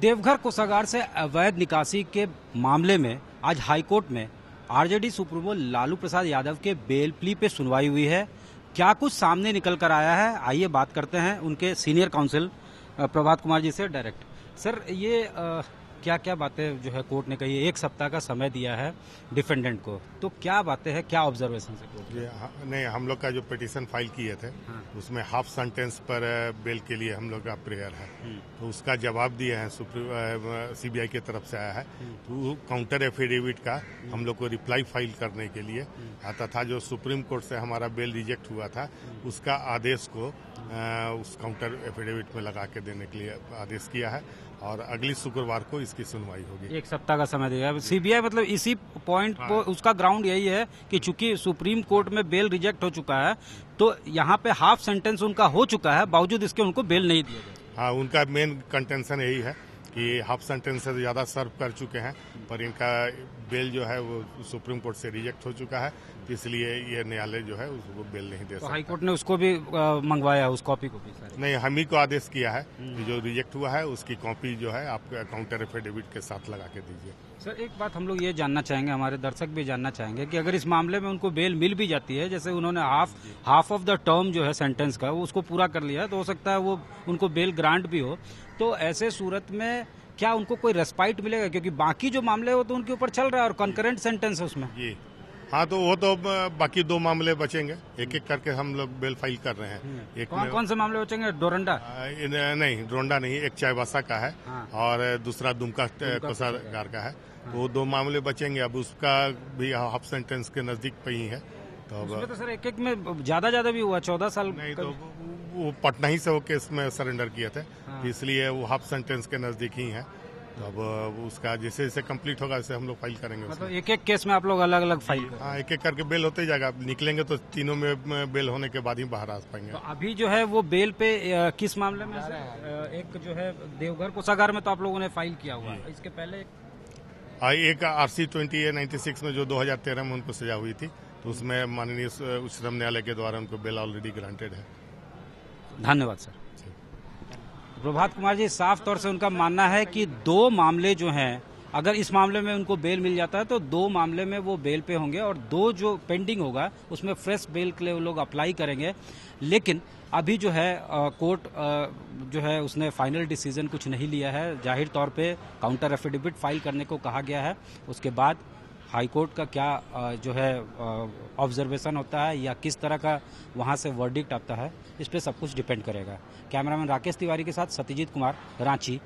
देवघर कोषागार से अवैध निकासी के मामले में आज हाईकोर्ट में आरजेडी सुप्रीमो लालू प्रसाद यादव के बेल प्ली पे सुनवाई हुई है। क्या कुछ सामने निकल कर आया है, आइए बात करते हैं उनके सीनियर काउंसिल प्रभात कुमार जी से डायरेक्ट। सर, ये क्या क्या बातें जो है कोर्ट ने कही, एक सप्ताह का समय दिया है डिफेंडेंट को, तो क्या बातें हैं, क्या ऑब्जर्वेशन से कोर्ट नहीं, हम लोग का जो पिटीशन फाइल किए थे उसमें हाफ सेंटेंस पर बेल के लिए हम लोग का प्रेयर है, तो उसका जवाब दिए हैं सीबीआई की तरफ से आया है, तो काउंटर एफिडेविट का हम लोग को रिप्लाई फाइल करने के लिए तथा जो सुप्रीम कोर्ट से हमारा बेल रिजेक्ट हुआ था उसका आदेश को उस काउंटर एफिडेविट में लगा के देने के लिए आदेश किया है और अगली शुक्रवार को इसकी सुनवाई होगी। एक सप्ताह का समय दिया है सीबीआई, मतलब इसी पॉइंट को उसका ग्राउंड यही है कि चूंकि सुप्रीम कोर्ट में बेल रिजेक्ट हो चुका है तो यहाँ पे हाफ सेंटेंस उनका हो चुका है, बावजूद इसके उनको बेल नहीं दिया गया। हाँ, उनका मेन कंटेंशन यही है कि हाफ सेंटेंस से ज़्यादा सर्व कर चुके हैं पर इनका बेल जो है वो सुप्रीम कोर्ट से रिजेक्ट हो चुका है, इसलिए ये न्यायालय जो है उसको बेल नहीं दे सकता। हाई कोर्ट ने उसको भी मंगवाया, उस कॉपी को भी नहीं, हम ही को आदेश किया है कि जो रिजेक्ट हुआ है उसकी कॉपी जो है आप काउंटर एफिडेविट के साथ लगा के दीजिए। सर, एक बात हम लोग ये जानना चाहेंगे, हमारे दर्शक भी जानना चाहेंगे कि अगर इस मामले में उनको बेल मिल भी जाती है, जैसे उन्होंने हाफ ऑफ द टर्म जो है सेंटेंस का उसको पूरा कर लिया, तो हो सकता है वो उनको बेल ग्रांट भी हो, तो ऐसे सूरत में क्या उनको कोई रेस्पाइट मिलेगा, क्योंकि बाकी जो मामले हो तो उनके ऊपर चल रहा है और कंकरेंट सेंटेंस है उसमें। हाँ, तो वो तो बाकी दो मामले बचेंगे, एक एक करके हम लोग बेल फाइल कर रहे हैं। एक कौन से मामले बचेंगे? डोरंडा नहीं, डोरंडा नहीं, एक चाईबासा का है और दूसरा दुमका कोषागार का है, वो दो मामले बचेंगे। अब उसका भी हाफ सेंटेंस के नजदीक पे ही है, तो सर एक एक में ज्यादा भी हुआ 14 साल। नहीं, तो वो पटना ही से वो केस में सरेंडर किए थे, इसलिए वो हाफ सेंटेंस के नजदीक ही है, अब उसका जैसे जैसे कंप्लीट होगा वैसे हम लोग फाइल करेंगे। मतलब एक एक केस में आप लोग अलग अलग फाइल? हाँ, एक एक करके बेल होते जाएगा, निकलेंगे तो तीनों में बेल होने के बाद ही बाहर आ पाएंगे। तो अभी जो है वो बेल पे किस मामले में से एक जो है देवघर कोषागार में तो आप लोगों ने फाइल किया हुआ है, इसके पहले एक RC26 में जो 2013 में उनको सजा हुई थी, तो उसमें माननीय उच्चतम न्यायालय के द्वारा उनको बेल ऑलरेडी ग्रांटेड है। धन्यवाद सर। प्रभात कुमार जी, साफ तौर से उनका मानना है कि दो मामले जो हैं, अगर इस मामले में उनको बेल मिल जाता है तो दो मामले में वो बेल पे होंगे और दो जो पेंडिंग होगा उसमें फ्रेश बेल के लिए वो लोग अप्लाई करेंगे। लेकिन अभी जो है कोर्ट जो है उसने फाइनल डिसीजन कुछ नहीं लिया है, जाहिर तौर पे काउंटर एफिडेविट फाइल करने को कहा गया है। उसके बाद हाईकोर्ट का क्या जो है ऑब्जर्वेशन होता है या किस तरह का वहाँ से वर्डिक्ट आता है, इस पे सब कुछ डिपेंड करेगा। कैमरामैन राकेश तिवारी के साथ सतीश कुमार, रांची।